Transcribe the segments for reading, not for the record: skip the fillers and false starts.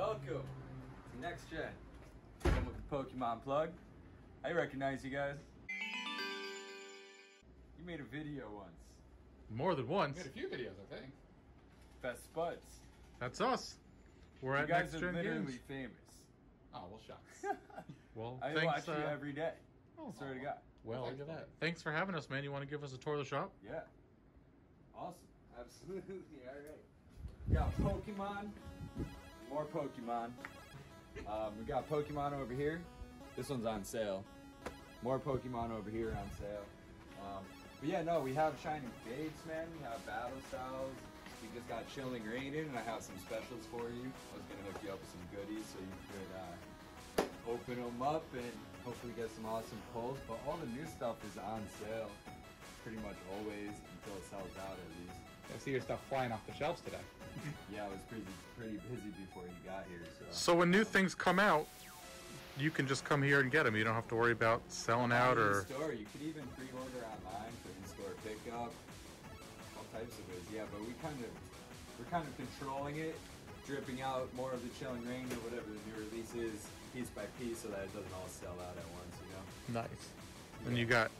Welcome to Next Gen. I'm with the Pokemon Plug. I recognize you guys. You made a video once. More than once. We made a few videos, I think. Best Spuds. That's us. We're at Next Gen Games. You guys are literally famous. Oh, well, shucks. Well, I watch you every day. Oh, sorry to God. Well, look at that. Thanks for having us, man. You want to give us a tour of the shop? Yeah. Awesome. Absolutely. All right. We got Pokemon. More Pokemon. We got Pokemon over here. This one's on sale. More Pokemon over here on sale. But yeah, no, we have Shining Fates, man. We have Battle Styles. We just got Chilling Reign in, and I have some specials for you. I was going to hook you up with some goodies so you could open them up and hopefully get some awesome pulls. But all the new stuff is on sale pretty much always until it sells out, at least. I see your stuff flying off the shelves today. Yeah, I was pretty busy before you got here. So when new things come out, you can just come here and get them. You don't have to worry about selling out or... store. You could even pre-order online for in-store pickup. All types of ways, yeah, but we're kind of controlling it, dripping out more of the Chilling Reign or whatever the new release is, piece by piece, so that it doesn't all sell out at once, you know? Nice. Yeah. And you got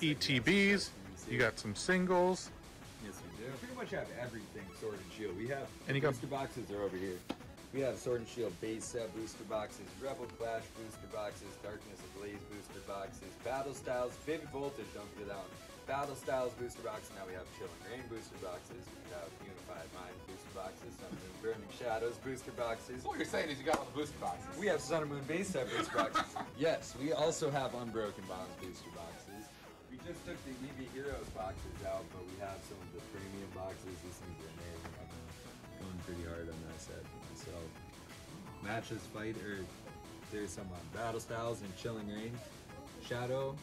ETBs, you got some singles. Yes, we do. We pretty much have everything Sword and Shield. We have, and you booster boxes are over here. We have Sword and Shield base set booster boxes, Rebel Clash booster boxes, Darkness Ablaze booster boxes, Battle Styles, Vivid Voltage, don't forget that one. Battle Styles booster box, now we have Chilling Reign booster boxes, we have Unified Mind booster boxes, Sun and Moon Burning Shadows booster boxes. What you're saying is you got all the booster boxes. We have Sun and Moon base set booster boxes. Yes, we also have Unbroken Bond booster boxes. We just took the Eevee Heroes boxes out, but we have some of the premium boxes. These things are amazing. I'm going pretty hard on that set for myself. Matches Fight, or there's some on Battle Styles and Chilling Reign, Shadow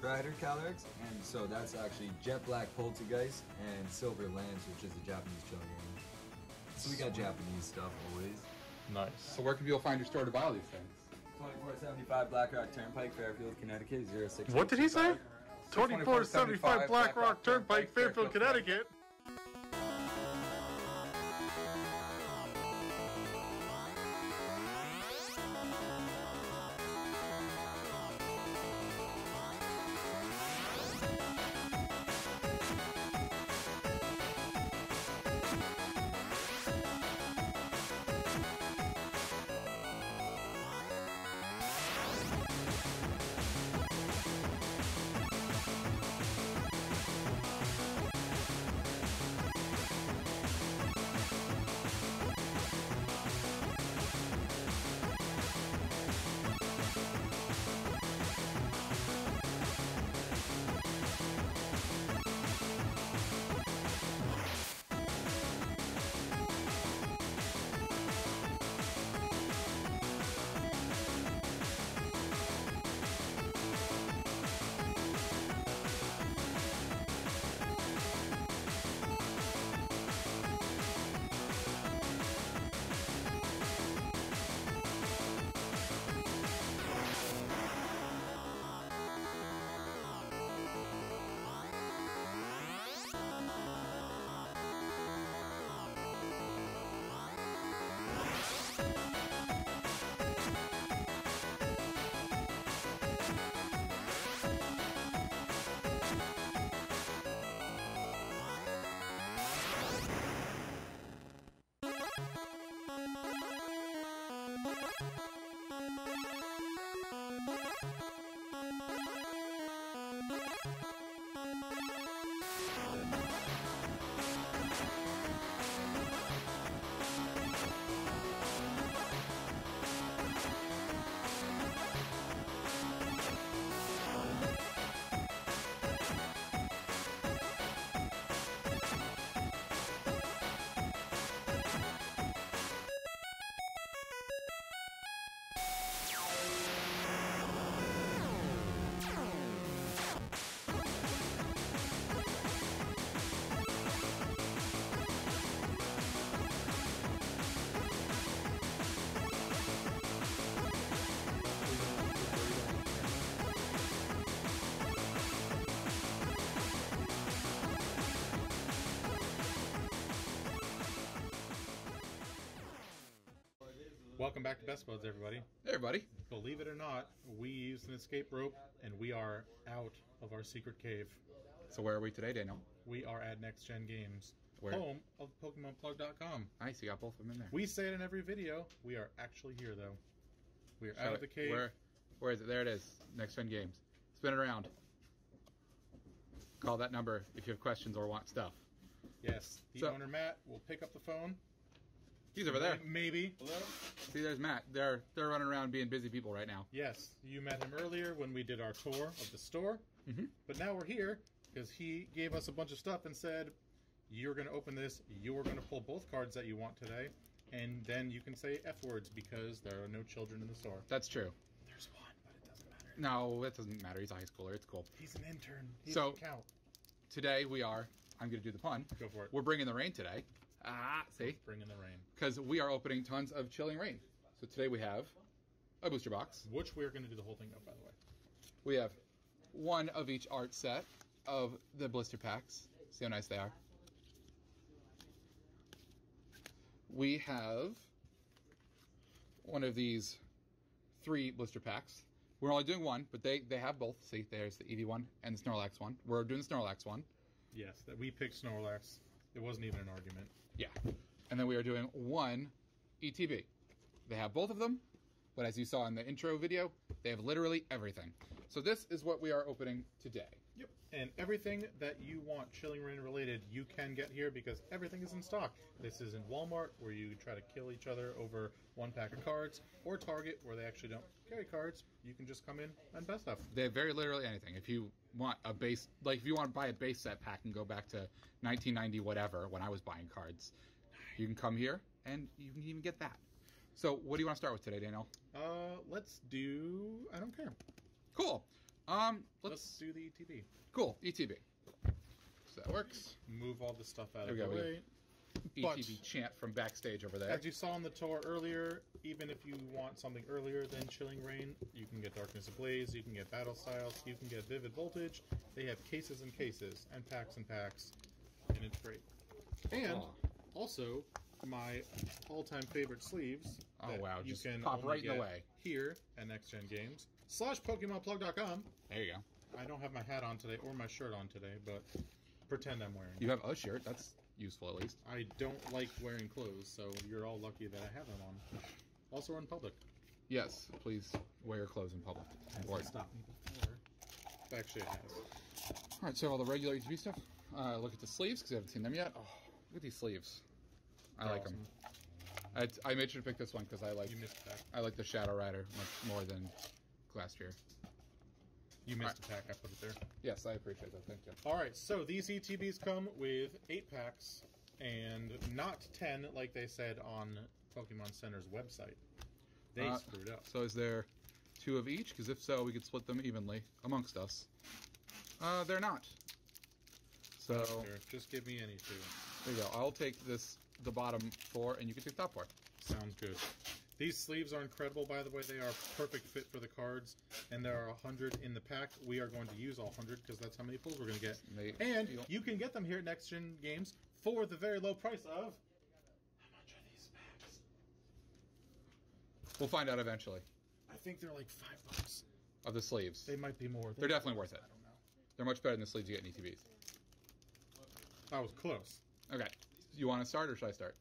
Rider Calyrex, and so that's actually Jet Black Poltergeist and Silver Lance, which is the Japanese Chilling Reign. So we got Japanese stuff always. Nice. So where can people find your store to buy all these things? 2475 Black Rock Turnpike, Fairfield, Connecticut, 065. What did he say? 2475 Black Rock Turnpike, Fairfield, Connecticut. Welcome back to Best Spuds, everybody. Hey, everybody. Believe it or not, we used an escape rope, and we are out of our secret cave. So where are we today, Daniel? We are at Next Gen Games, home of PokemonPlug.com. Nice, you got both of them in there. We say it in every video. We are actually here, though. We are out of the cave. Where is it? There it is. Next Gen Games. Spin it around. Call that number if you have questions or want stuff. Yes, the owner, Matt, will pick up the phone. He's over there. Maybe. Hello? See, there's Matt. They're running around being busy people right now. Yes. You met him earlier when we did our tour of the store. Mm-hmm. But now we're here because he gave us a bunch of stuff and said, you're going to open this, you're going to pull both cards that you want today, and then you can say F words because there are no children in the store. That's true. There's one, but it doesn't matter. No, it doesn't matter. He's a high schooler. It's cool. He's an intern. He doesn't count. Today we are... I'm going to do the pun. Go for it. We're bringing the rain today. Ah, see? Bringing the rain. Because we are opening tons of Chilling Reign. So today we have a booster box. Which we're going to do the whole thing of, by the way. We have one of each art set of the blister packs. See how nice they are. We have one of these three blister packs. We're only doing one, but they have both. See, there's the Eevee one and the Snorlax one. We're doing the Snorlax one. Yes, that we picked Snorlax. It wasn't even an argument. Yeah. And then we are doing one ETB. They have both of them, but as you saw in the intro video, they have literally everything. So this is what we are opening today. Yep. And everything that you want Chilling Reign related, you can get here because everything is in stock. This is in Walmart, where you try to kill each other over one pack of cards, or Target, where they actually don't carry cards. You can just come in and buy stuff. They have very literally anything. If you want a base, like if you want to buy a base set pack and go back to 1990 whatever when I was buying cards, you can come here and you can even get that. So what do you want to start with today, Daniel? Let's do, I don't care. Cool. Let's do the ETB. Cool, ETB. So that works. Move all the stuff out of the way. ETB chant from backstage over there. As you saw on the tour earlier, even if you want something earlier than Chilling Reign, you can get Darkness Ablaze, you can get Battle Styles, you can get Vivid Voltage. They have cases and cases, and packs, and it's great. And also, my all-time favorite sleeves. Oh, wow. You just can pop right in the way. Here at Next Gen Games. /PokemonPlug.com. There you go. I don't have my hat on today, or my shirt on today, but pretend I'm wearing it. You have a shirt. That's useful, at least. I don't like wearing clothes, so you're all lucky that I have them on. Also, we're in public. Yes, please wear your clothes in public. Or stop me before. Actually, it has. All right, so all the regular ETB stuff. Look at the sleeves, because I haven't seen them yet. Oh, look at these sleeves. I like them. I made sure to pick this one, because I like the Shadow Rider much more than last year. You missed a pack. I put it there. Yes, I appreciate that. Thank you. All right, so these ETBs come with 8 packs and not 10 like they said on Pokemon Center's website. They screwed up. So is there 2 of each? Because if so, we could split them evenly amongst us. They're not. So just give me any 2. There you go. I'll take this, the bottom 4, and you can take the top 4. Sounds good. These sleeves are incredible, by the way. They are perfect fit for the cards, and there are 100 in the pack. We are going to use all 100 because that's how many pulls we're going to get. And you can get them here at Next Gen Games for the very low price of... How much are these packs? We'll find out eventually. I think they're like $5. Of the sleeves. They might be more. They're definitely worth it. I don't know. They're much better than the sleeves you get in ETBs. I was close. Okay. You want to start or should I start?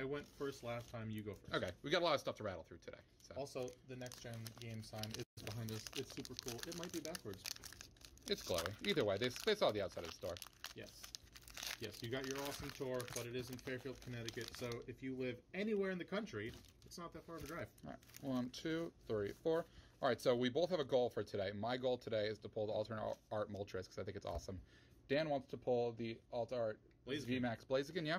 I went first last time, you go first. Okay, we got a lot of stuff to rattle through today. So. Also, the Next Gen Game sign is behind us. It's super cool. It might be backwards. It's glowing. Either way, they saw the outside of the store. Yes. Yes, you got your awesome tour, but it is in Fairfield, Connecticut, so if you live anywhere in the country, it's not that far of a drive. All right, 1, 2, 3, 4. All right, so we both have a goal for today. My goal today is to pull the alternate art Moltres, because I think it's awesome. Dan wants to pull the alt art VMAX Blaziken, yeah?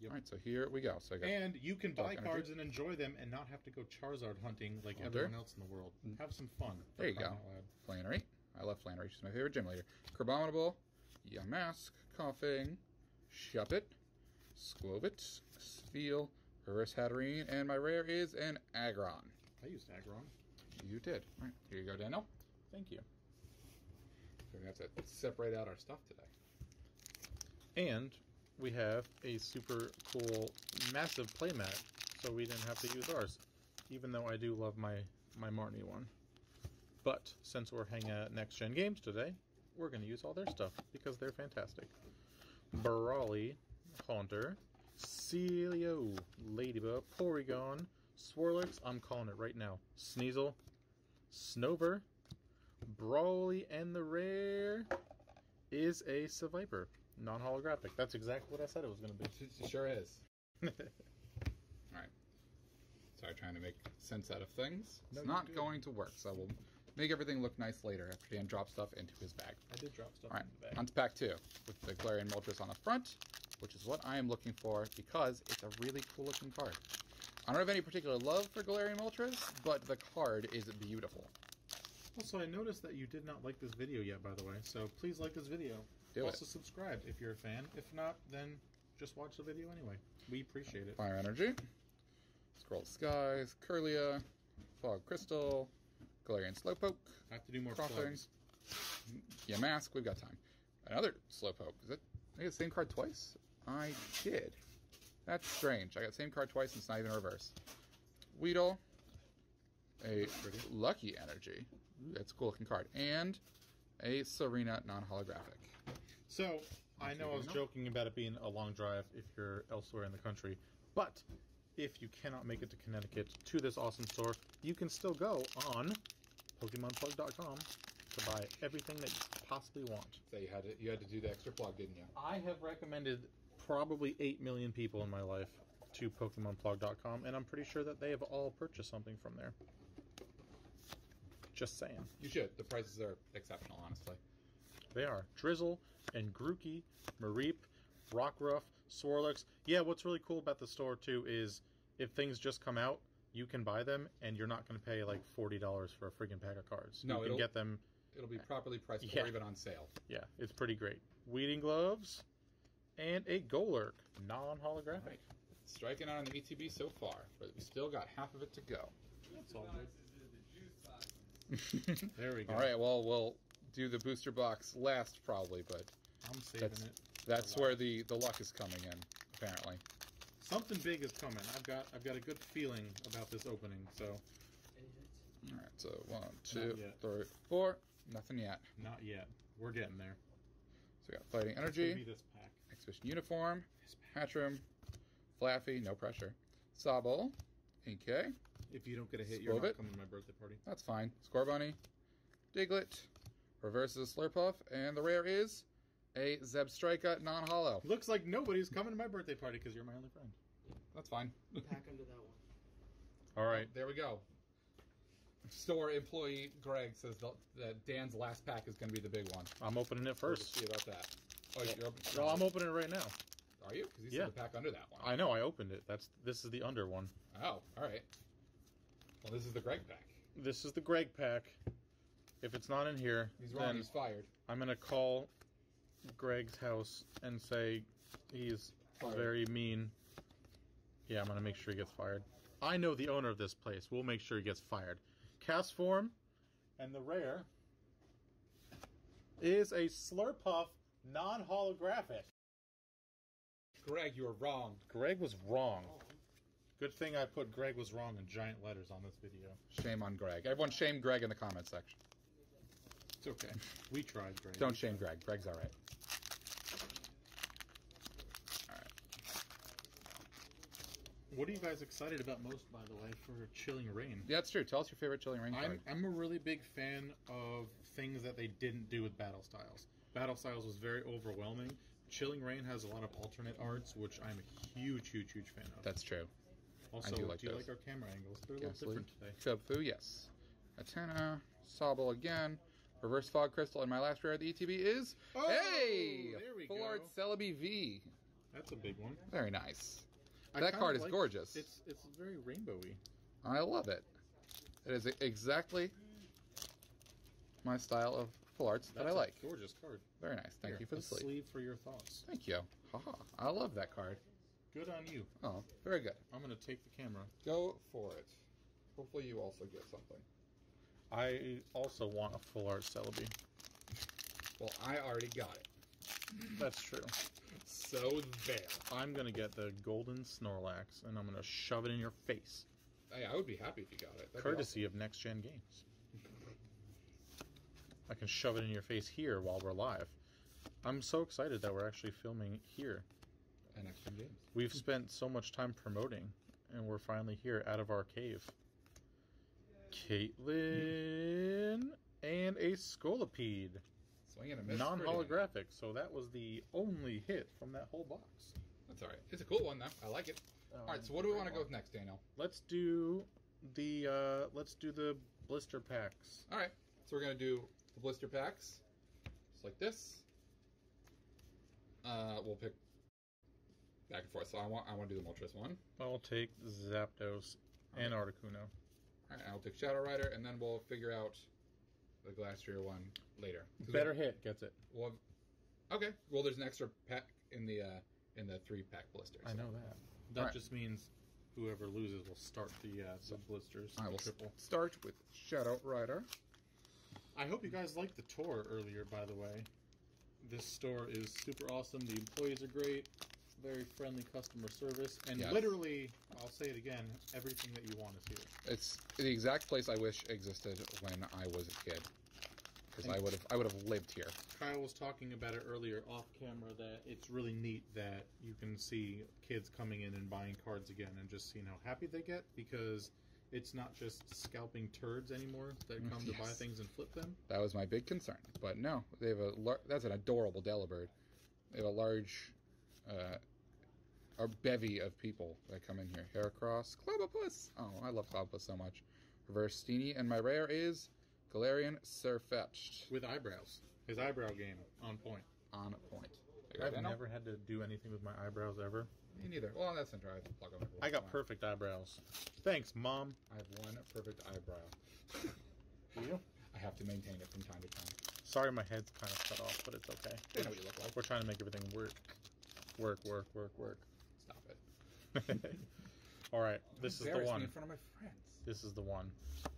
Yep. All right, so here we go. So I got you can buy cards and enjoy them and not have to go Charizard hunting like everyone else in the world. Have some fun. There you go. Flannery. I love Flannery. She's my favorite gym leader. Crabominable. Yamask. Coughing. Shuppet. Squovit. Steel. Urus Hatterene. And my rare is an Aggron. I used Aggron. You did. All right, here you go, Daniel. Thank you. We're going to have to separate out our stuff today. And we have a super cool, massive playmat, so we didn't have to use ours, even though I do love my Marnie one. But since we're hanging out at Next Gen Games today, we're going to use all their stuff, because they're fantastic. Brawly, Haunter, Celio, Ladybug, Porygon, Swirlix, I'm calling it right now, Sneasel, Snover, Brawly, and the rare is a Seviper. Non-holographic. That's exactly what I said it was going to be. It sure is. Alright. Sorry, trying to make sense out of things. No, it's not going to work, so we'll make everything look nice later after Dan drops stuff into his bag. I did drop stuff into the bag. On to pack 2, with the Galarian Moltres on the front, which is what I am looking for because it's a really cool looking card. I don't have any particular love for Galarian Moltres, but the card is beautiful. Also, I noticed that you did not like this video yet, by the way, so please like this video. Also subscribe if you're a fan. If not, then just watch the video anyway. We appreciate it. Fire Energy, Scroll Skies, Kirlia, Fog Crystal, Galarian Slowpoke. I have to do more Crossings. Yeah, Mask, we've got time. Another Slowpoke. Is it? I got the same card twice? I did. That's strange. I got the same card twice and it's not even reverse. Weedle. A Lucky Energy. That's a cool looking card. And a Serena non-holographic. So, I know I was joking about it being a long drive if you're elsewhere in the country, but if you cannot make it to Connecticut to this awesome store, you can still go on PokemonPlug.com to buy everything that you possibly want. So you had to do the extra plug, didn't you? I have recommended probably 8 million people in my life to PokemonPlug.com, and I'm pretty sure that they have all purchased something from there. Just saying. You should. The prices are exceptional, honestly. They are. Drizzle and Grookey, Mareep, Rockruff, Swirlix. Yeah, what's really cool about the store, too, is if things just come out, you can buy them, and you're not going to pay, like, $40 for a friggin' pack of cards. No, you can get them. It'll be properly priced or even on sale. Yeah, it's pretty great. Weeding Gloves and a Golurk, non-holographic. Right. Striking out on the ETB so far, but we still got half of it to go. That's all good. There we go. All right, well, we'll do the booster box last probably, but I'm saving it. That's where the luck is coming in, apparently. Something big is coming. I've got a good feeling about this opening, so. All right, so 1, 2, 3, 4. Nothing yet. Not yet. We're getting there. So we got Fighting Energy. Give me this pack. Exhibition Uniform. Hatchrim. Flaffy. No pressure. Sobble. Inkay. If you don't get a hit, you're not coming to my birthday party. That's fine. Score Bunny, Diglett, reverse is a Slurpuff, and the rare is a Zebstrika non-hollow. Looks like nobody's coming to my birthday party because you're my only friend. Yeah. That's fine. Pack under that one. All right, there we go. Store employee Greg says that Dan's last pack is going to be the big one. I'm opening it first. We'll see about that. Oh, yeah. You're opening it. No, I'm opening it right now. Are you? Because you said the pack under that one. I know. I opened it. This is the under one. Oh, all right. Well, this is the Greg pack. This is the Greg pack. If it's not in here, he's wrong. He's fired. I'm gonna call Greg's house and say he's very mean. Yeah, I'm gonna make sure he gets fired. I know the owner of this place. We'll make sure he gets fired. Cast form, and the rare is a Slurpuff, non-holographic. Greg, you were wrong. Greg was wrong. Good thing I put Greg was wrong in giant letters on this video. Shame on Greg. Everyone shame Greg in the comments section. It's okay. We tried, Greg. Don't shame Greg. Greg's all right. All right. What are you guys excited about most, by the way, for Chilling Reign? Yeah, that's true. Tell us your favorite Chilling Reign card. I'm a really big fan of things that they didn't do with Battle Styles. Battle Styles was very overwhelming. Chilling Reign has a lot of alternate arts, which I'm a huge, huge, huge fan of. That's true. Also, do you like our camera angles? They're a little different today. Chubfu, yes. Atenna, Sobble again. Reverse Fog Crystal, and my last rare of the ETB is... Oh, hey! There we go. Full Art Celebi V. That's a big one. Very nice. That card is gorgeous. It's very rainbowy. I love it. It is exactly my style of full arts that I like. Gorgeous card. Very nice. Thank you for the sleeve. Sleeve for your thoughts. Thank you. Haha. I love that card. Good on you. Oh, very good. I'm going to take the camera. Go for it. Hopefully you also get something. I also want a full art Celebi. Well, I already got it. That's true. So there. I'm going to get the golden Snorlax, and I'm going to shove it in your face. Hey, I would be happy if you got it. That'd courtesy of Next Gen Games. I can shove it in your face here while we're live. I'm so excited that we're actually filming here. And Next Gen Games. We've spent so much time promoting, and we're finally here out of our cave. Caitlyn and a Scolipede. Swing and a miss. Non-holographic, so that was the only hit from that whole box. That's alright. It's a cool one, though. I like it. Alright, so what do we want to go with next, Daniel? Let's do the blister packs. Alright, so we're going to do the blister packs. Just like this. We'll pick back and forth. So I want to do the Moltres one. I'll take Zapdos and Articuno. Alright, I'll take Shadow Rider, and then we'll figure out the Glastrier one later. Better hit gets it. Well, okay. Well, there's an extra pack in the 3-pack blisters. I know that. That just means whoever loses will start the sub blisters. I will start with Shadow Rider. I hope you guys liked the tour earlier. By the way, this store is super awesome. The employees are great. Very friendly customer service, and literally, I'll say it again, everything that you want is here. It's the exact place I wish existed when I was a kid, because I would have lived here. Kyle was talking about it earlier off camera that it's really neat that you can see kids coming in and buying cards again and just seeing how happy they get, because it's not just scalping turds anymore that come to buy things and flip them. That was my big concern, but no, they have a that's an adorable Delibird. They have a large our bevy of people that come in here. Heracross, Clobopus. Oh, I love Clobopus so much. Reverse Steenie, and my rare is Galarian Sirfetch'd. With eyebrows. His eyebrow game, on point. On point. I've never had to do anything with my eyebrows ever. Me neither. Well, that's interesting. I have to plug them. I got perfect eyebrows. Thanks, Mom. I have one perfect eyebrow. Do you? I have to maintain it from time to time. Sorry, my head's kind of cut off, but it's okay. They know what you look like. We're trying to make everything work. Work. Stop it. All right, this is the one. In front of my friends. This is the one.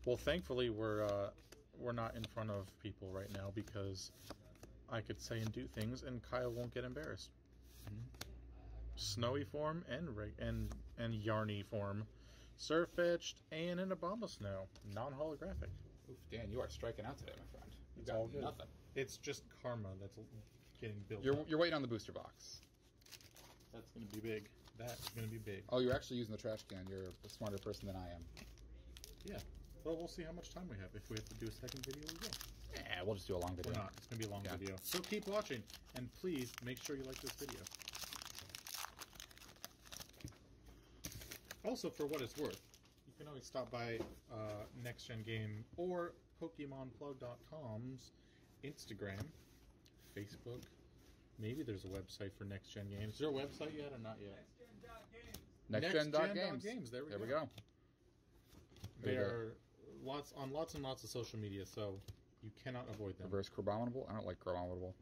Well, thankfully we're not in front of people right now because I could say and do things and Kyle won't get embarrassed. Snowy form and Yarny form, Sirfetch'd and an Abomasnow, non-holographic. Oof, Dan, you are striking out today, my friend. It's all good. Nothing. It's just karma that's getting built. You're waiting on the booster box. That's going to be big. That is going to be big. Oh, you're actually using the trash can. You're a smarter person than I am. Yeah. Well, we'll see how much time we have. If we have to do a second video, we will. Yeah, we'll just do a long video. Or not. It's going to be a long video. So keep watching. And please, make sure you like this video. Also, for what it's worth, you can always stop by Next Gen Game or PokemonPlug.com's Instagram, Facebook. Maybe there's a website for Next Gen Games. Is there a website yet or not yet? Next Gen Games. There we go. There are lots on lots and lots of social media, so you cannot avoid them. Reverse Crabominable. I don't like Crabominable.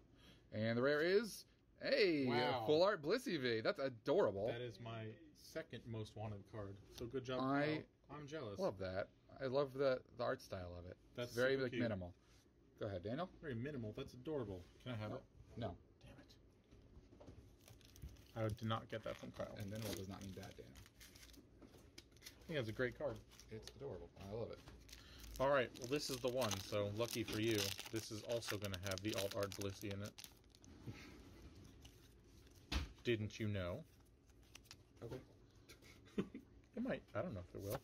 And the rare is a Full Art Blissey. That's adorable. That is my second most wanted card. So good job. I'm jealous. Love that. I love the art style of it. That's it's very like, minimal. Go ahead, Daniel. Very minimal. That's adorable. Can I have it? No. Damn it. I did not get that from Kyle. And minimal does not mean bad, Dana. I think that's a great card. It's adorable. I love it. Alright, well this is the one, so lucky for you, this is also going to have the Alt Art Blissey in it. Didn't you know? Okay. It might. I don't know if it will.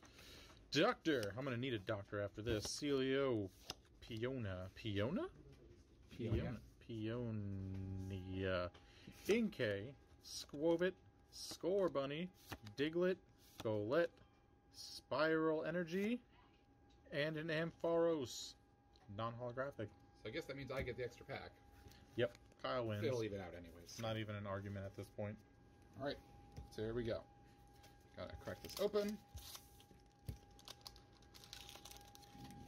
Doctor! I'm going to need a doctor after this. Celio Piona. Piona? Piona. Peonia, Inkay, Squobit, Score Bunny, Diglett, Golett, Spiral Energy, and an Ampharos. Non-holographic. So I guess that means I get the extra pack. Yep, Kyle wins. It'll even out anyways. Not even an argument at this point. Alright, so here we go. Gotta crack this open.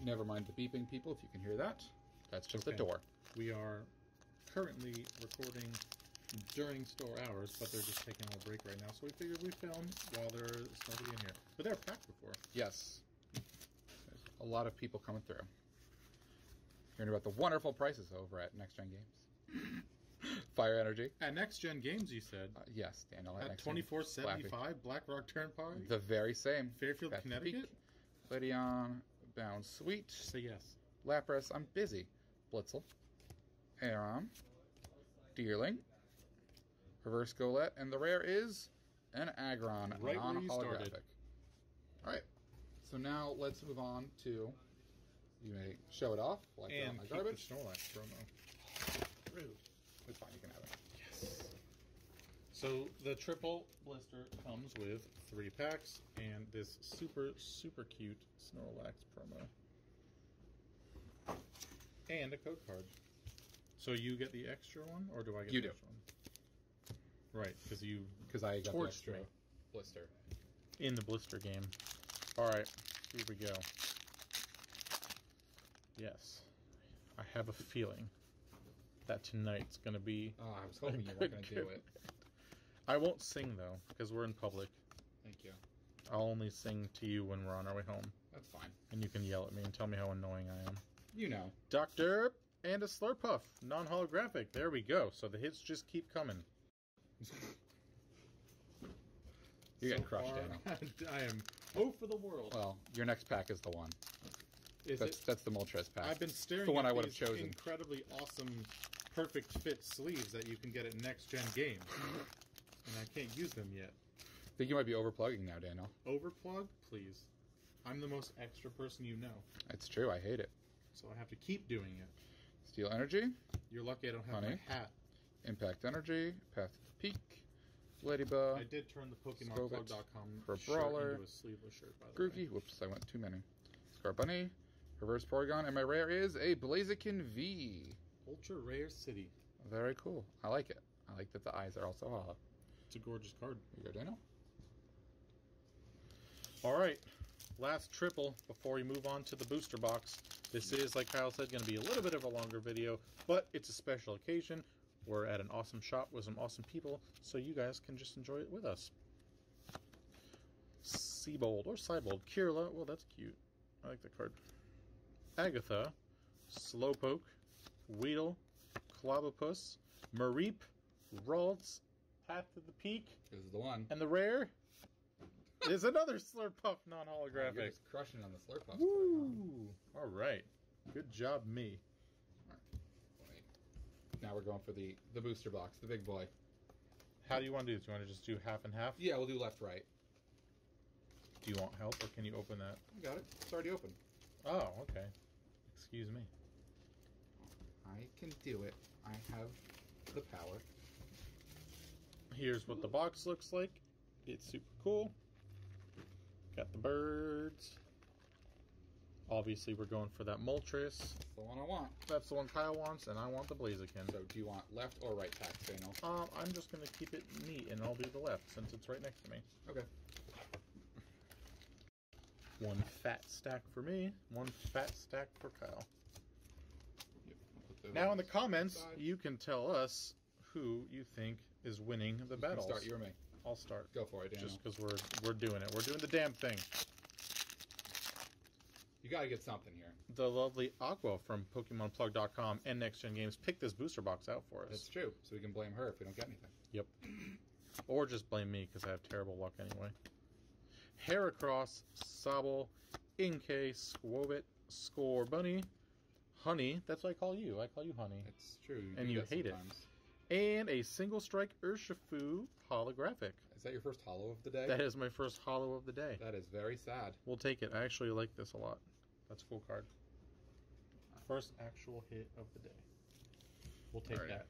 Never mind the beeping, people, if you can hear that. That's just the door. We are currently recording during store hours, but they're just taking a break right now, so we figured we'd film while there's nobody in here. But they were packed before. Yes. A lot of people coming through. Hearing about the wonderful prices over at Next Gen Games. Fire energy. At Next Gen Games, you said. Yes, Daniel. At 2475 Black Rock Turnpike. The very same. Fairfield, Connecticut. Ledeon, Bound Sweet. Say yes. Lapras, I'm busy. Blitzel. Aram. Deerling. Reverse Golett. And the rare is an Aggron. Right where you started. Alright. So now let's move on to... You may show it off, like and my garbage. The Snorlax promo. Rude. It's fine, you can have it. Yes. So the triple blister comes with 3 packs and this super, super cute Snorlax promo. And a code card. So you get the extra one, or do I get the extra one? Right, because you... Because I got the extra blister. In the blister game. Alright, here we go. Yes, I have a feeling that tonight's going to be... Oh, I was hoping you were going to do it. I won't sing, though, because we're in public. Thank you. I'll only sing to you when we're on our way home. That's fine. And you can yell at me and tell me how annoying I am. You know. Doctor and a Slurpuff, non-holographic. There we go. So the hits just keep coming. You got crushed, Daniel. I am 0 for the world. Well, your next pack is the one. That's the Moltres pack. I've been staring the one at these incredibly awesome, perfect fit sleeves that you can get at Next Gen Games, and I can't use them yet. I think you might be overplugging now, Daniel. Overplug? Please. I'm the most extra person you know. That's true. I hate it. So I have to keep doing it. Steel Energy. You're lucky I don't have my hat. Impact Energy. Path to the Peak. Ladybug. I did turn the PokemonPlug.com shirt into a sleeveless shirt, by the way. Grookey. Whoops, I went too many. Scarbunny. Reverse Porygon, and my rare is a Blaziken V. Ultra Rare City. Very cool. I like it. I like that the eyes are also hollow. It's a gorgeous card. Here you go, Daniel. All right. Last triple before we move on to the booster box. This is, like Kyle said, going to be a little bit of a longer video, but it's a special occasion. We're at an awesome shop with some awesome people, so you guys can just enjoy it with us. Seabold or Cybold. Kirla. Well, that's cute. I like that card. Agatha, Slowpoke, Weedle, Clobopus, Mareep, Ralts, Path to the Peak. This is the one. And the rare is another Slurpuff non-holographic. Oh, you're just crushing on the Slurpuff. Woo! Huh? All right. Good job, me. All right. Wait. Now we're going for the booster box, the big boy. How do you want to do this? Do you want to just do half and half? Yeah, we'll do left, right. Do you want help, or can you open that? I got it. It's already open. Oh, okay. Excuse me. I can do it. I have the power. Here's what the box looks like. It's super cool. Got the birds. Obviously, we're going for that Moltres. That's the one I want. That's the one Kyle wants, and I want the Blaziken. So, do you want left or right packs, Daniel? I'm just going to keep it neat, and I'll do the left, since it's right next to me. Okay. One fat stack for me, one fat stack for Kyle. Yep, now in the comments, you can tell us who you think is winning the battles. Start you or me? I'll start. Go for it, Daniel. Just because we're doing it. We're doing the damn thing. You got to get something here. The lovely Aqua from PokemonPlug.com and Next Gen Games picked this booster box out for us. That's true, so we can blame her if we don't get anything. Yep. Or just blame me because I have terrible luck anyway. Heracross, Sobble, Inkay, Squobit, Scorbunny, Honey. That's what I call you. I call you Honey. That's true. And you hate sometimes. It. And a Single Strike Urshifu holographic. Is that your first holo of the day? That is my first holo of the day. That is very sad. We'll take it. I actually like this a lot. That's a cool card. First actual hit of the day. We'll take that.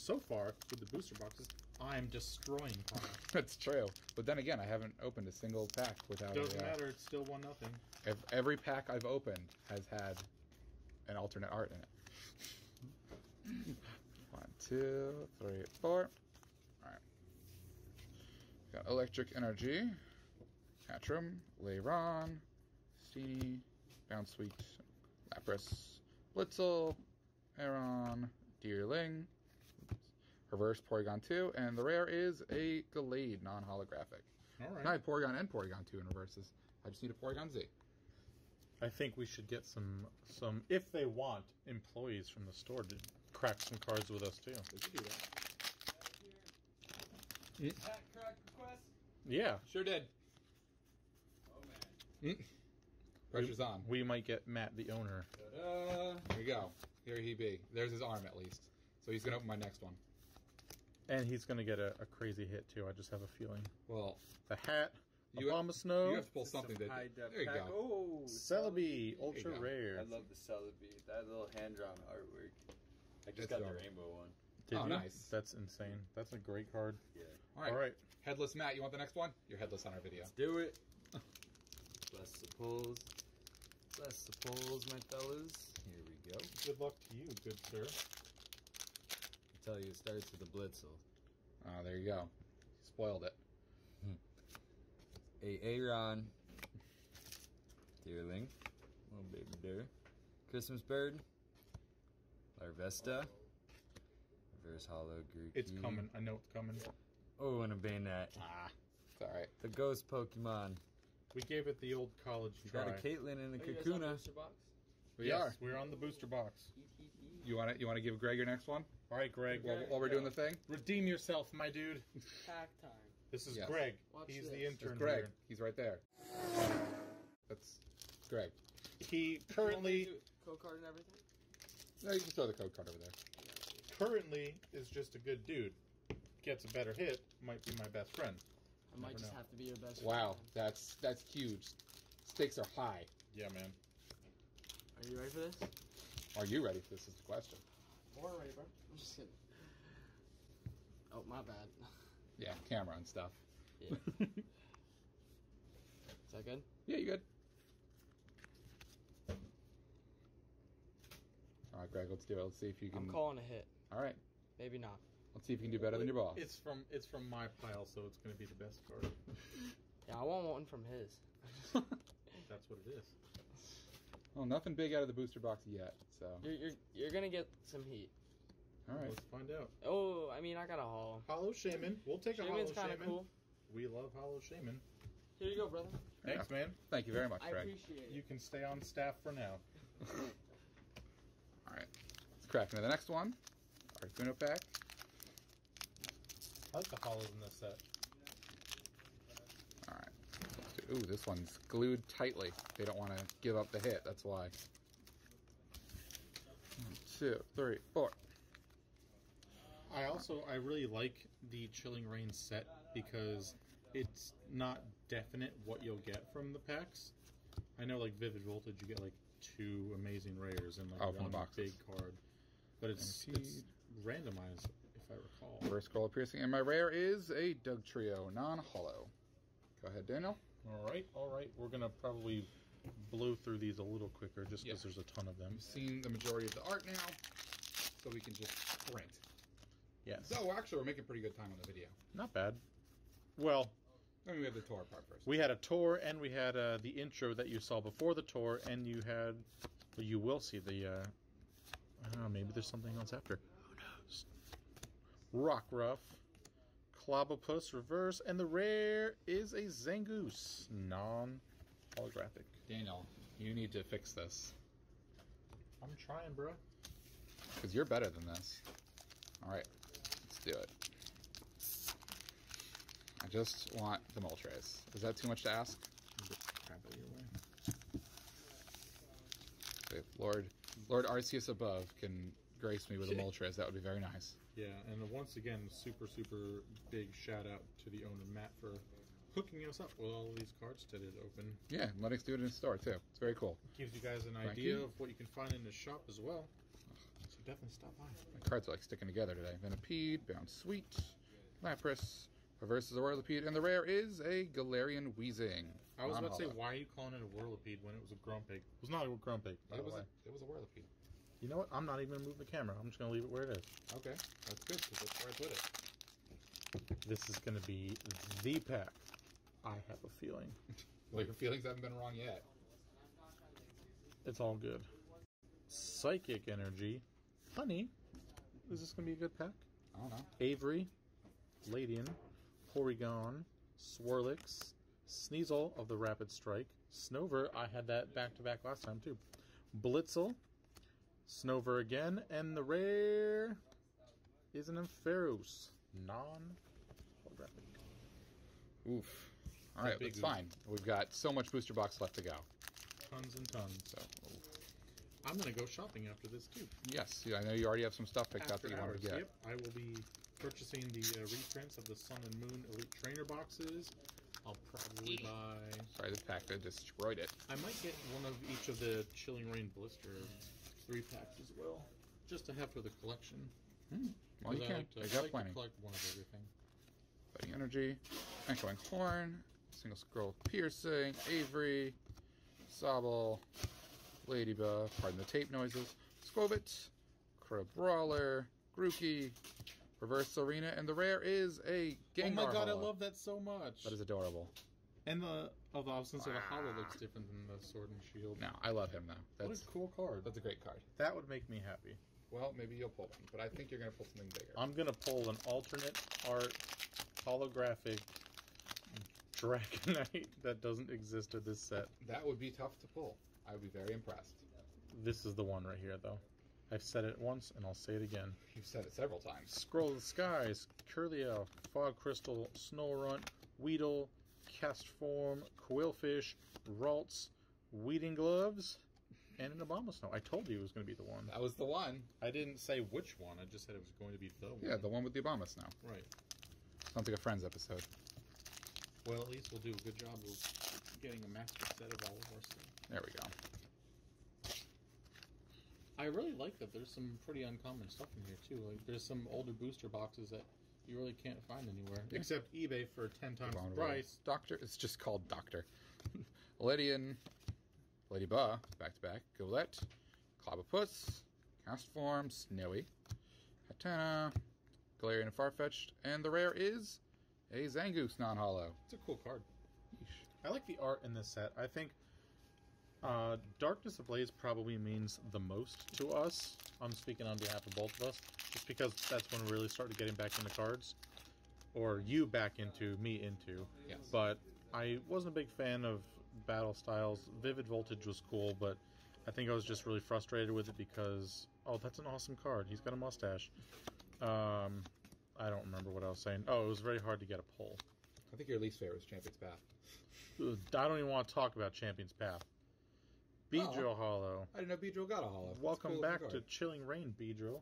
So far, with the booster boxes, I'm destroying Kyle. That's true. But then again, I haven't opened a single pack without... Doesn't matter. It's still 1-0. Every pack I've opened has had an alternate art in it. 1, 2, 3, 4. All right. Got Electric Energy, Hatchrim, Lairon, Steenie, Bounce Sweet, Lapras, Blitzel, Aron, Deerling, Reverse Porygon 2, and the rare is a Gallade non-holographic. All right. I have Porygon and Porygon 2 in reverses. I just need a Porygon Z. I think we should get some, if they want, employees from the store to crack some cards with us, too. We could do that. That crack request? Yeah. Sure did. Oh, man. Pressure's on. We might get Matt, the owner. Ta-da. Here we go. Here he be. There's his arm, at least. So he's going to open my next one. And he's going to get a crazy hit, too. I just have a feeling. Well, the hat, you Obama have, Snow. You have to pull something. There you go. Oh, Celebi, ultra rare. I love the Celebi. That little hand-drawn artwork. I just got the rainbow one. Did you? Nice. That's insane. That's a great card. Yeah. All right. Headless Matt, you want the next one? You're headless on our video. Let's do it. Bless the polls. Bless the polls, my fellas. Here we go. Good luck to you, good sir. Tell you, it starts with a Blitzel. Ah, there you go. Spoiled it. Aaron, Deerling, little baby deer, Christmas bird, Larvesta, reverse hollow Grookey. It's coming. I know it's coming. Oh, and a Bayonet. Ah, it's all right. The ghost Pokemon. We gave it the old college try. Got a Caitlyn and a Kakuna. We're on the booster box. You want to give Greg your next one? All right, Greg. While we're doing the thing, redeem yourself, my dude. Pack time. This is Greg. He's the intern. It's Greg. Here. He's right there. That's Greg. He currently code card and everything. No, you can throw the code card over there. Currently is just a good dude. Gets a better hit. Might be my best friend. I might just have to be your best friend. Wow, that's huge. Stakes are high. Yeah, man. Are you ready for this? Are you ready for this is the question. We're ready, bro. I'm just kidding. Oh, my bad. Yeah, camera and stuff. Yeah. Is that good? Yeah, you good. All right, Greg, let's do it. Let's see if you can... I'm calling a hit. All right. Maybe not. Let's see if you can do better than your boss. It's from my pile, so it's going to be the best card. Yeah, I want one from his. That's what it is. Well, nothing big out of the booster box yet, so... You're gonna get some heat. Alright. Let's find out. Oh, I mean, I got a haul. Hollow Shaman. We'll take a Hollow Shaman. Cool. We love Hollow Shaman. Here you go, brother. Thanks, man. Thank you very much, Greg. I appreciate it. You can stay on staff for now. Alright. Let's crack into the next one. Our Articuno pack. I like the hollows in this set. Alright. Ooh, this one's glued tightly. They don't want to give up the hit, that's why. 1, 2, 3, 4. I really like the Chilling Reign set because it's not definite what you'll get from the packs. I know, like, Vivid Voltage, you get, like, 2 amazing rares and, like, one big card. But it's randomized, if I recall. Reverse Scroll Piercing. And my rare is a Dugtrio, non-hollow. Go ahead, Daniel. All right. We're going to probably blow through these a little quicker just because there's a ton of them. We've seen the majority of the art now, so we can just sprint. Yes. So, actually, we're making pretty good time on the video. Not bad. Well... I mean, we have the tour part first. We had a tour, and we had the intro that you saw before the tour, and you had... Well, you will see the... I don't know, maybe there's something else after. Who knows? Rockruff. Clobopus reverse, and the rare is a Zangoose, non-holographic. Daniel, you need to fix this. I'm trying, bro. Because you're better than this. All right, let's do it. I just want the Moltres. Is that too much to ask? Grab it your way. Okay, Lord Arceus above can grace me with a Moltres. That would be very nice. Yeah, and once again, super, super big shout out to the owner, Matt, for hooking us up with all of these cards that it opened. Yeah, and letting us do it in the store, too. It's very cool. It gives you guys an idea of what you can find in the shop as well. So definitely stop by. My cards are, like, sticking together today. Venipede, Bound Sweet, Lapras, Reverse is a Whirlipede, and the rare is a Galarian Weezing. I was about to say, why are you calling it a Whirlipede when it was a Grumpig? It was not a Grumpig, by the way. It was a Whirlipede. You know what? I'm not even going to move the camera. I'm just going to leave it where it is. Okay. That's good, because that's where I put it. This is going to be the pack. I have a feeling. Well, your feelings haven't been wrong yet. It's all good. Psychic Energy. Honey. Is this going to be a good pack? I don't know. Avery. Ladian. Porygon. Swirlix. Sneasel of the Rapid Strike, Snover, I had that back-to-back last time too, Blitzel, Snover again, and the rare is an Ampharos, non-holographic. Oof. Alright, it's fine. We've got so much booster box left to go. Tons and tons. So, I'm going to go shopping after this, too. Yes, I know you already have some stuff picked out that you want to get. Yep, I will be purchasing the reprints of the Sun and Moon Elite Trainer boxes. I'll probably buy... Sorry, the pack that destroyed it. I might get one of each of the Chilling Reign blister 3-packs as well, just to have for the collection. Hmm. Well, you can. I like to collect one of everything. Fighting Energy, Echoing Horn, Single Scroll Piercing, Avery, Sobble, Ladybug, pardon the tape noises, Squobit, Crabrawler, Grookey, Reverse Arena, and the rare is a Gengar. Oh my god, Holo. I love that so much. That is adorable. And the absence of a Holo looks different than the Sword and Shield. No, I love him though. That's what a cool card. That's a great card. That would make me happy. Well, maybe you'll pull one, but I think you're going to pull something bigger. I'm going to pull an alternate art holographic Dragonite that doesn't exist in this set. That would be tough to pull. I would be very impressed. This is the one right here, though. I've said it once, and I'll say it again. You've said it several times. Scroll of the Skies, Kirlia, Fog Crystal, Snorunt, Weedle, Cast Form, Quillfish, Ralts, Weeding Gloves, and an Abomasnow. I told you it was going to be the one. That was the one. I didn't say which one. I just said it was going to be the one. Yeah, the one with the Abomasnow. Right. Sounds like a Friends episode. Well, at least we'll do a good job of getting a master set of all of our stuff. There we go. I really like that there's some pretty uncommon stuff in here, too. Like, there's some older booster boxes that you really can't find anywhere. Yeah. Except eBay for 10 times the price. Doctor, it's just called Doctor. Lydian, Ladyba, back-to-back, Goulette, Clobopus, Cast Form, Snowy, Hatena, Galarian Farfetch'd, and the rare is... a Zangoose non-hollow. It's a cool card. Yeesh. I like the art in this set. I think Darkness Ablaze probably means the most to us. I'm speaking on behalf of both of us, just because that's when we really started getting back into cards. Or you back into, me into. Yes. But I wasn't a big fan of Battle Styles. Vivid Voltage was cool, but I think I was just really frustrated with it because, oh, that's an awesome card. He's got a mustache. I don't remember what I was saying. Oh, it was very hard to get a pull. I think your least favorite was Champion's Path. I don't even want to talk about Champion's Path. Beedrill Hollow. I didn't know Beedrill got a Hollow. Welcome back to Chilling Reign, Beedrill.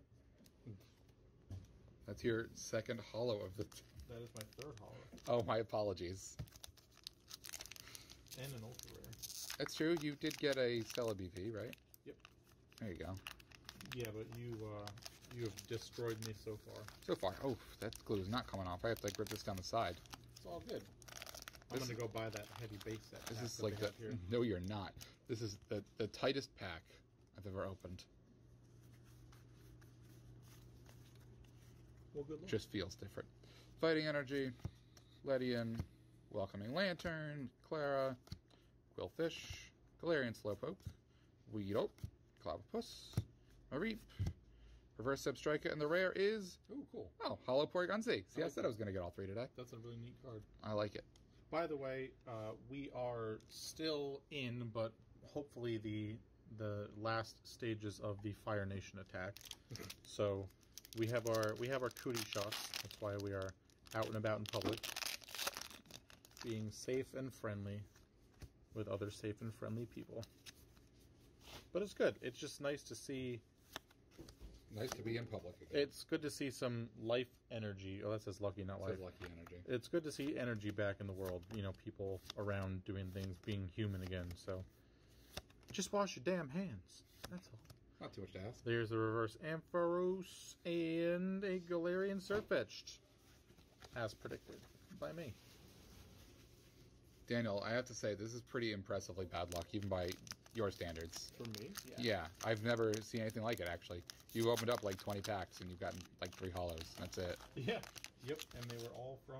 That's your second Hollow of the... That is my third Hollow. Oh, my apologies. And an Ultra Rare. That's true. You did get a Stella BV, right? Yep. There you go. Yeah, but you have destroyed me so far. So far. Oh, that glue is not coming off. I have to grip this down the side. It's all good. I'm going to go buy that heavy base set. This is like the... No, you're not. This is the tightest pack I've ever opened. Well, good luck. Just feels different. Fighting Energy, Ledian, Welcoming Lantern, Clara, Quillfish, Galarian Slowpoke, Weedle, Clobopus, Mareep, Reverse Substrike, and the rare is... Oh, cool. Oh, Hollow Porygon-Z. See, I said I was going to get all three today. That's a really neat card. I like it. By the way, we are still in, but hopefully the last stages of the Fire Nation attack. So we have our cootie shots. That's why we are out and about in public, being safe and friendly with other safe and friendly people. But it's good. It's just nice to see... Nice to be in public again. It's good to see some life energy. Oh, that says lucky, not life. It says lucky energy. It's good to see energy back in the world. You know, people around doing things, being human again. So, just wash your damn hands. That's all. Not too much to ask. There's the reverse Ampharos and a Galarian Sirfetch'd, as predicted by me. Daniel, I have to say, this is pretty impressively bad luck, even by your standards. For me? Yeah. Yeah. I've never seen anything like it, actually. You opened up like 20 packs, and you've gotten like 3 hollows. That's it. Yeah. Yep. And they were all from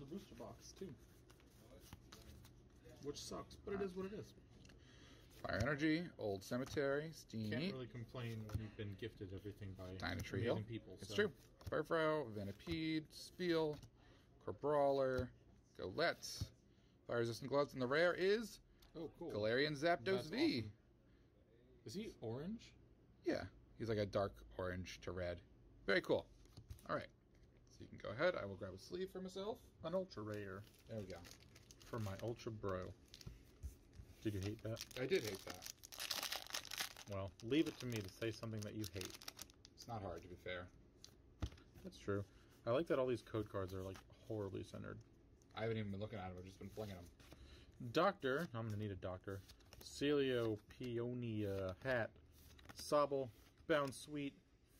the booster box, too. Which sucks, but it is what it is. Fire Energy, Old Cemetery, Steam. Can't really complain when you've been gifted everything by amazing people. It's true. Farfrow, Venipede, Spiel, Crabrawler, Golette. Fire-resistant gloves, and the rare is... Oh, cool. Galarian Zapdos V. Awesome. Is he orange? Yeah. He's like a dark orange to red. Very cool. All right. So you can go ahead. I will grab a sleeve for myself. An ultra rare. There we go. For my ultra bro. Did you hate that? I did hate that. Well, leave it to me to say something that you hate. It's not hard, to be fair. That's true. I like that all these code cards are, like, horribly centered. I haven't even been looking at them. I've just been flinging them. Doctor, I'm going to need a doctor, Celio, Peonia, Hat, Sobble, Bound Sweet,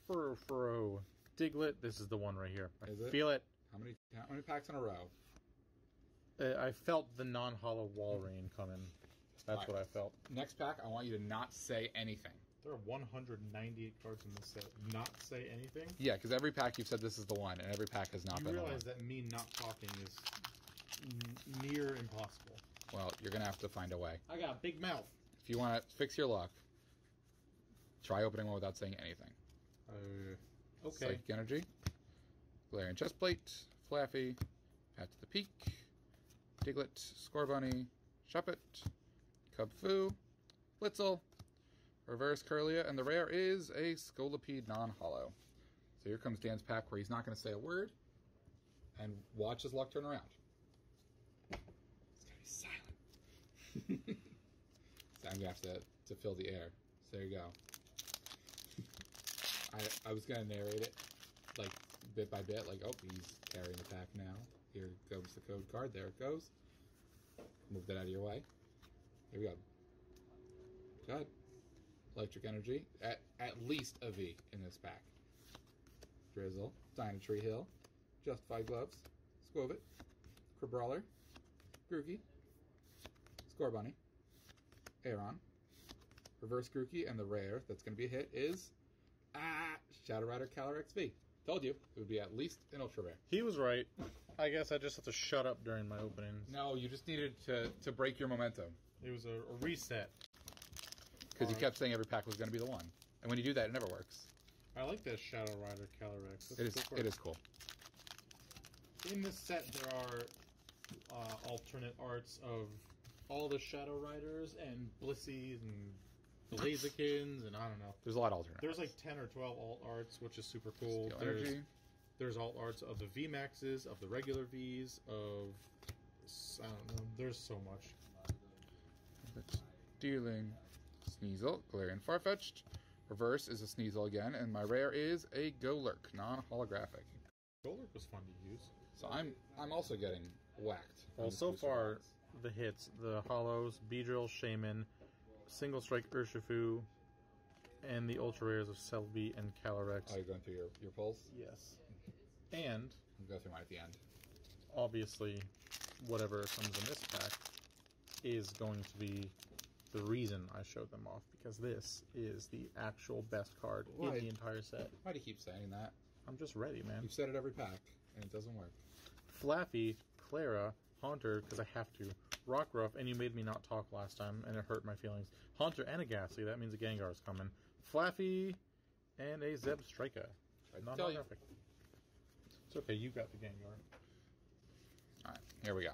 Furfro, Diglett. This is the one right here. I feel it. How many packs in a row? I felt the non-hollow wall rain coming. That's what I felt. Next pack, I want you to not say anything. There are 198 cards in this set. Not say anything? Yeah, because every pack you've said this is the one, and every pack has not been the one. You realize that me not talking is near impossible. Well, you're going to have to find a way. I got a big mouth. If you want to fix your luck, try opening one without saying anything. Okay. Psychic Energy, Galarian Chestplate, Flaffy, Pat to the Peak, Diglett, Scorbunny, Shuppet, Cubfu, Blitzel, Reverse Curlia, and the rare is a Scolipede non-hollow. So here comes Dan's pack where he's not going to say a word, and watch his luck turn around. Silent. So I'm gonna have to fill the air. So there you go. I was gonna narrate it like bit by bit, like, oh, he's carrying the pack now. Here goes the code card. There it goes. Move that out of your way. Here we go. Good. Electric Energy. At least a V in this pack. Drizzle. Dynatree Hill. Justified Gloves. Squovit. Crabrawler. Grookey. Scorbunny, Aeron, Reverse Grookey, and the rare that's going to be a hit is Shadow Rider Calyrex V. Told you it would be at least an ultra rare. He was right. I guess I just have to shut up during my openings. No, you just needed to break your momentum. It was a reset. Because you kept saying every pack was going to be the one, and when you do that, it never works. I like this Shadow Rider Calyrex. It is cool. In this set, there are alternate arts of all the Shadow Riders and Blissey and Blazikins and I don't know. There's a lot of alternate. There's like 10 or 12 alt arts, which is super cool. There's alt arts of the VMAXs, of the regular Vs, of I don't know. There's so much. Dealing Sneasel, Galarian Farfetch'd. Reverse is a Sneasel again, and my rare is a Golurk, non-holographic. Golurk was fun to use. So I'm also getting whacked. Well, so far, the hits, the hollows, Beedrill, Shaman, Single Strike Urshifu, and the ultra rares of Selby and Calyrex. Oh, you're going through your pulls? Yes. And... I'll go through mine at the end. Obviously, whatever comes in this pack is going to be the reason I showed them off, because this is the actual best card in the entire set. Why do you keep saying that? I'm just ready, man. You've said it every pack, and it doesn't work. Flaffy, Clara, Haunter, because I have to, Rockruff, and you made me not talk last time, and it hurt my feelings. Haunter and a Ghastly, that means a Gengar's coming. Flaffy, and a Zebstrika. Not perfect. It's okay, you got the Gengar. Alright, here we go.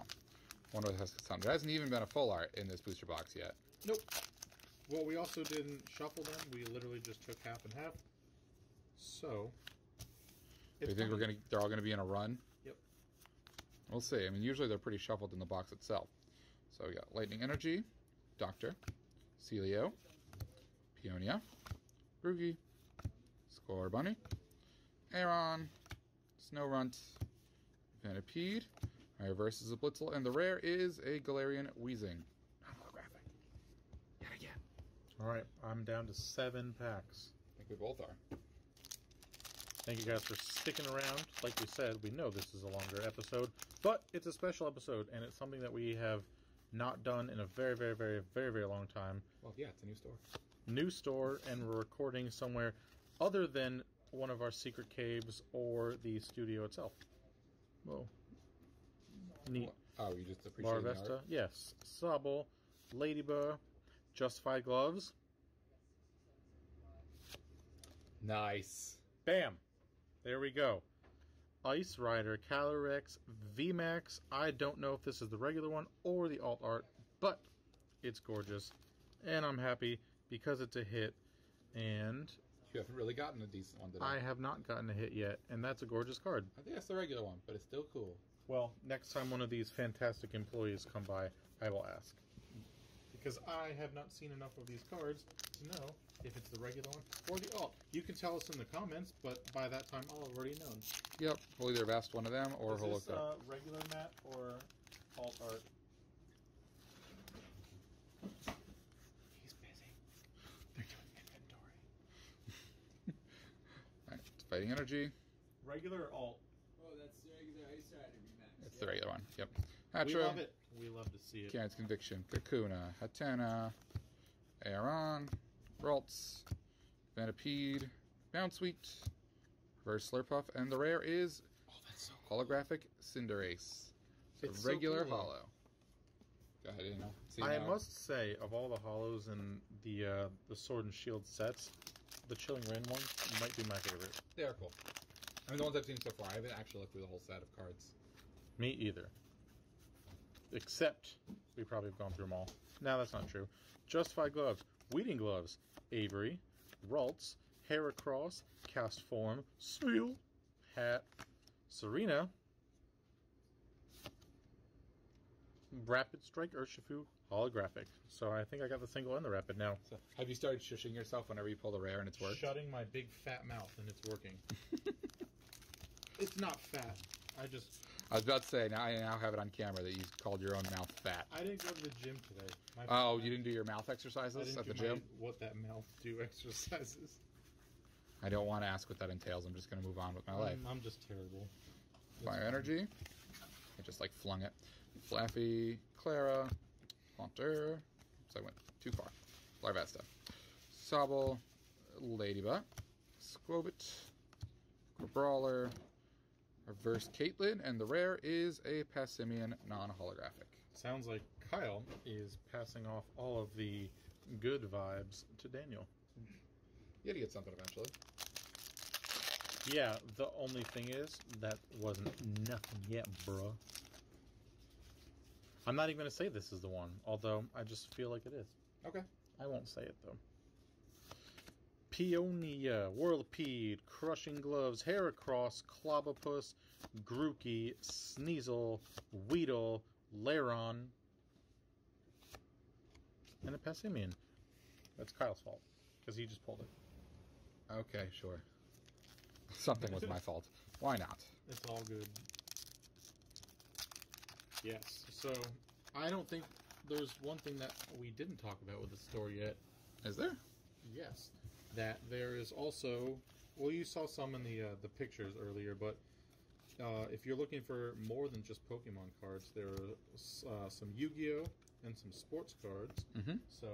Wonder what has come. There hasn't even been a full art in this booster box yet. Nope. Well, we also didn't shuffle them. We literally just took half and half. So... Do you think they're all going to be in a run? Yep. We'll see. I mean, usually they're pretty shuffled in the box itself. So we got Lightning Energy, Doctor, Celio, Peonia, Grookey, Scorbunny, Aeron, Snowrunt, Vanipede. My reverse is a Blitzel, and the rare is a Galarian Weezing. Non-holographic. Yet again. All right, I'm down to 7 packs. I think we both are. Thank you guys for sticking around. Like we said, we know this is a longer episode, but it's a special episode, and it's something that we have not done in a very, very, very, very, very long time. Well, yeah, it's a new store. New store, and we're recording somewhere other than one of our secret caves or the studio itself. Whoa. Neat. Oh, you just appreciate the art? Yes. Sobble, Ladybug, Justified Gloves. Nice. Bam. There we go. Ice Rider Calyrex VMAX. I don't know if this is the regular one or the alt art, but it's gorgeous, and I'm happy because it's a hit. And you haven't really gotten a decent one today. I have not gotten a hit yet, and that's a gorgeous card. I think that's the regular one, but it's still cool. Well, next time one of these fantastic employees come by, I will ask. Because I have not seen enough of these cards to know if it's the regular one or the alt. You can tell us in the comments, but by that time I'll have already known. Yep, we'll either have asked one of them or he'll look up. Is this regular Matt or alt art? He's busy. They're doing inventory. Alright, it's fighting energy. Regular or alt? Oh, that's the regular Ice Rider VMAX. It's the regular one, yep. Hatra, we love it. We love to see it. Canon's Conviction, Kakuna, Hatena, Aeron, Ralts, Vanipede, Bounsweet, Reverse Slurpuff, and the rare is Holographic Cinderace. So it's regular holo. Go ahead, you know. I must say, of all the holos in the Sword and Shield sets, the Chilling Reign one might be my favorite. They are cool. I mean, the ones I've seen so far, I haven't actually looked through the whole set of cards. Me either. Except, we probably have gone through them all. No, that's not true. Justified Gloves, Weeding Gloves, Avery, Ralts, Heracross, Cast Form, Seal, Hat, Serena, Rapid Strike Urshifu, Holographic. So I think I got the single and the rapid now. So have you started shushing yourself whenever you pull the rare and it's working? Shutting my big fat mouth and it's working. It's not fat. I was about to say, I now have it on camera that you called your own mouth fat. I didn't go to the gym today. Oh, you didn't do your mouth exercises at the gym? What that mouth do exercises. I don't want to ask what that entails. I'm just going to move on with my life. I'm just terrible. Fire Energy. I just like flung it. Flaffy, Clara, Haunter. So I went too far. Larvesta. Sobble, Ladybug, Squobit, Brawler, Reverse Caitlyn, and the rare is a Passimian non-holographic. Sounds like Kyle is passing off all of the good vibes to Daniel. You had to get something eventually. Yeah, the only thing is, that wasn't nothing yet, bruh. I'm not even going to say this is the one, although I just feel like it is. Okay. I won't say it, though. Peonia, Whirlipede, Crushing Gloves, Heracross, Clobopus, Grookey, Sneasel, Weedle, Laron, and a Passimian. That's Kyle's fault, because he just pulled it. Okay, sure. Something was my fault. Why not? It's all good. Yes, so I don't think there's one thing that we didn't talk about with the store yet. Is there? Yes, that there is also, well, you saw some in the pictures earlier, but if you're looking for more than just Pokemon cards, there are some Yu-Gi-Oh! And some sports cards. Mm-hmm. So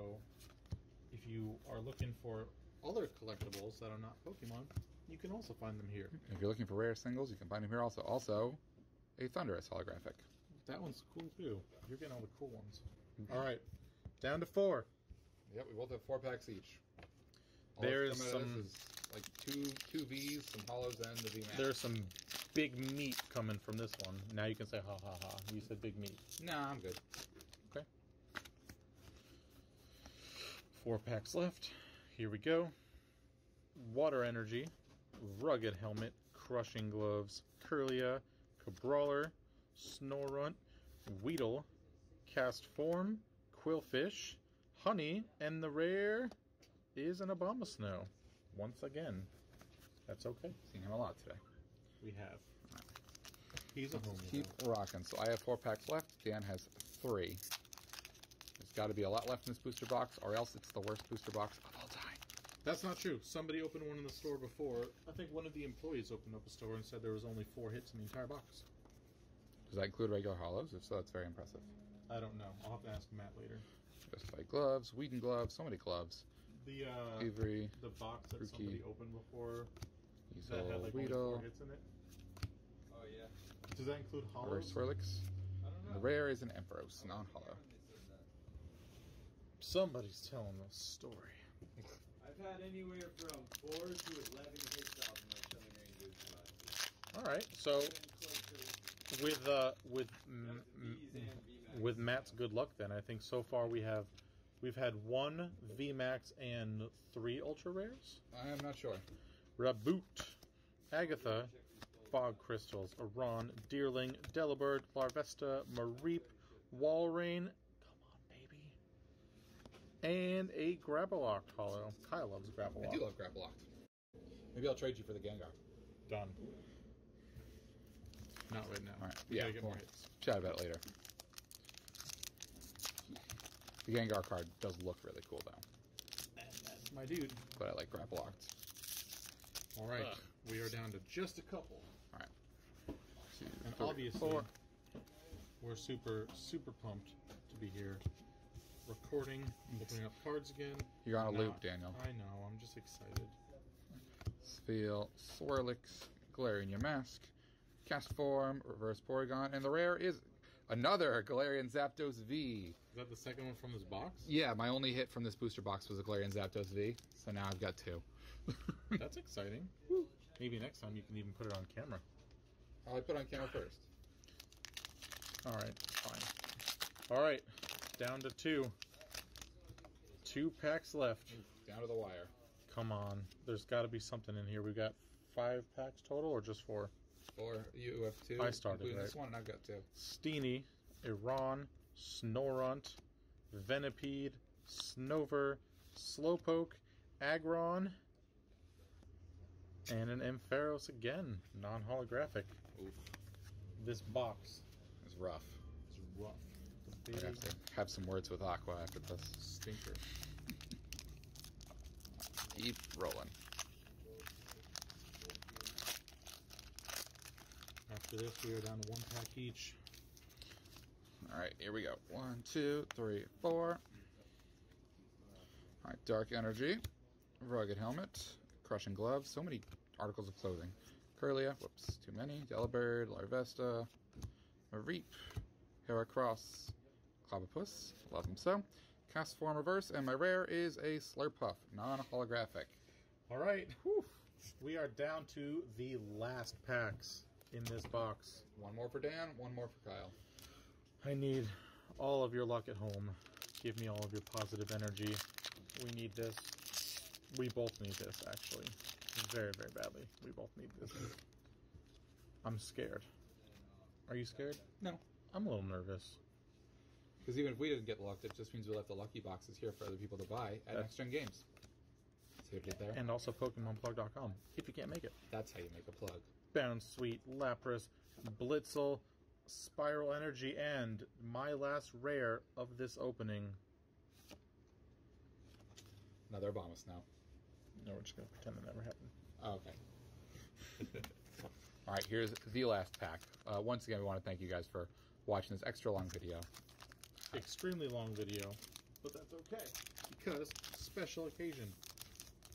if you are looking for other collectibles that are not Pokemon, you can also find them here. If you're looking for rare singles, you can find them here also. Also, a Thundurus holographic. That one's cool, too. You're getting all the cool ones. Mm-hmm. All right, down to 4. Yep, we both have 4 packs each. There's some like two V's, some hollows, and the VMAX. There's some big meat coming from this one. Now you can say ha ha ha. You said big meat. Nah, I'm good. Okay. 4 packs left. Here we go. Water Energy, Rugged Helmet, Crushing Gloves, Kirlia, Cabrawler, Snorunt, Weedle, Cast Form, Quillfish, Honey, and the rare is an Abomasnow. Once again, that's okay. Seen him a lot today. We have. Right. He's a homie. Keep rocking. So I have 4 packs left. Dan has 3. There's got to be a lot left in this booster box, or else it's the worst booster box of all time. That's not true. Somebody opened one in the store before. I think one of the employees opened up a store and said there was only 4 hits in the entire box. Does that include regular hollows? If so, that's very impressive. I don't know. I'll have to ask Matt later. Just like gloves, Weeding Gloves, so many gloves. The Avery, the box that Ruki, somebody opened before that had like Weedle. Only 4 hits in it. Oh yeah. Does that include hollows? Swirlix. I don't know. And the rare is an Ampharos, non-hollow. Somebody's telling a story. I've had anywhere from 4 to 11 hits off of my Chilling Reign booster boxes. All right. So with Matt's good luck, then I think so far we've had one VMAX and 3 ultra rares. I am not sure. Raboot, Agatha, Fog Crystals, Aron, Deerling, Delibird, Larvesta, Mareep, Walrein. Come on, baby. And a Grapaloct Hollow. Kyle loves Grapaloct. I do love Grapaloct. Maybe I'll trade you for the Gengar. Done. Not right now. All right. Yeah, gotta get more hits. Chat about it later. The Gengar card does look really cool, though. That's my dude. But I like Grapaloct. All right. We are down to just a couple. All right. Two, and three, obviously, four. We're super, super pumped to be here recording, opening up cards again. You're on a loop, Daniel. I know. I'm just excited. Spheal, Swirlix, Galarian Yamask, Cast Form, Reverse Porygon, and the rare is another Galarian Zapdos V. Is that the second one from this box? Yeah, my only hit from this booster box was a Galarian Zapdos V, so now I've got 2. That's exciting. Woo. Maybe next time you can even put it on camera. I'll put it on camera first. All right, fine. All right, down to 2. 2 packs left. Down to the wire. Come on. There's got to be something in here. We've got 5 packs total or just 4? 4. You have 2. I started, right? This one and I've got 2. Steenie, Aron, Snorunt, Venipede, Snover, Slowpoke, Aggron, and an Ampharos again. Non-holographic. Oof. This box is rough. It's rough. I have to have some words with Aqua after this. Stinker. Keep rolling. After this, we are down to 1 pack each. All right, here we go. 1, 2, 3, 4. All right, Dark Energy, Rugged Helmet, Crushing Gloves. So many articles of clothing. Kirlia, whoops, too many. Delibird, Larvesta, Mareep, Heracross, Clobopus, love them so. Cast Form Reverse, and my rare is a Slurpuff, non-holographic. All right. Whew. We are down to the last packs in this box. 1 more for Dan, 1 more for Kyle. I need all of your luck at home. Give me all of your positive energy. We need this. We both need this, actually. Very, very badly. We both need this. I'm scared. Are you scared? No. I'm a little nervous. Because even if we didn't get luck, it just means we left the lucky boxes here for other people to buy at Next Gen Games. So get there. And also PokemonPlug.com, if you can't make it. That's how you make a plug. Bound Sweet, Lapras, Blitzel, Spiral Energy, and my last rare of this opening. Another Abomasnow now. No, we're just going to pretend that never happened. Oh, okay. All right, here's the last pack. Once again, we want to thank you guys for watching this extra long video. Extremely long video, but that's okay because special occasion.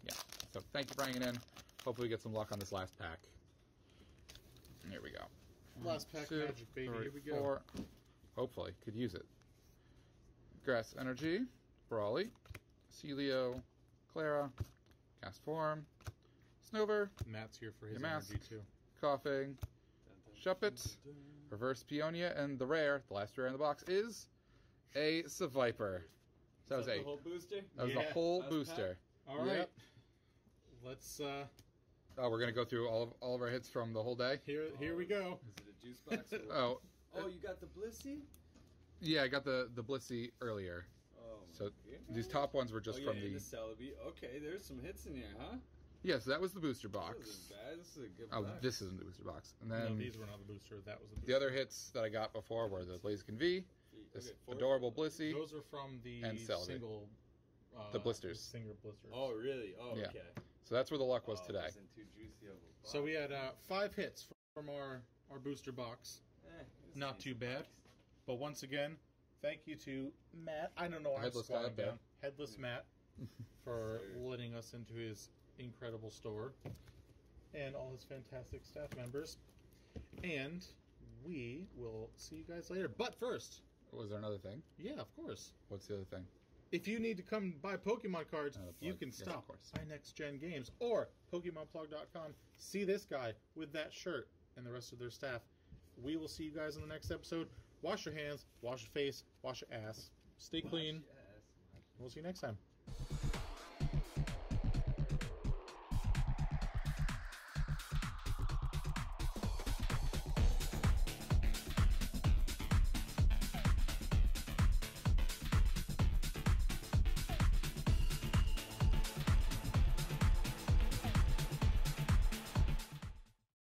Yeah, so thank you for bringing it in. Hopefully we get some luck on this last pack. Here we go. Last pack, two, magic baby. Three, here we go. 4. Hopefully could use it. Grass Energy, Brawly, Celio, Clara, Cast Form, Snover. Matt's here for his energy too. Coughing, Shuppet, Reverse Peonia, and the rare, the last rare in the box is a Seviper. So that was a whole booster. That was the whole booster. All right. Yep. Let's oh, we're gonna go through all of our hits from the whole day. Here we go. Is it a juice box? Oh, you got the Blissey? Yeah, I got the Blissey earlier. Oh. So these top ones were just from the Celebi. Okay, there's some hits in here, huh? Yeah, so that was the booster box. This isn't bad. This is a good box. This isn't the booster box. And then no, these were not the booster. That was the booster. The other hits that I got before were the Blaziken V. This adorable Blissey. Those are from the single, the blisters. Singer blisters. Oh, really? Oh, yeah. Okay. So that's where the luck was today. Too juicy of a box. So we had 5 hits from our booster box. Not too bad. Box. But once again, thank you to Matt. I don't know why I'm squatting down. Headless Matt for letting us into his incredible store and all his fantastic staff members. And we will see you guys later. But first... Was there another thing? Yeah, of course. What's the other thing? If you need to come buy Pokemon cards, you can stop by Next Gen Games or PokemonPlug.com. See this guy with that shirt and the rest of their staff. We will see you guys in the next episode. Wash your hands, wash your face, wash your ass. Stay clean. We'll see you next time.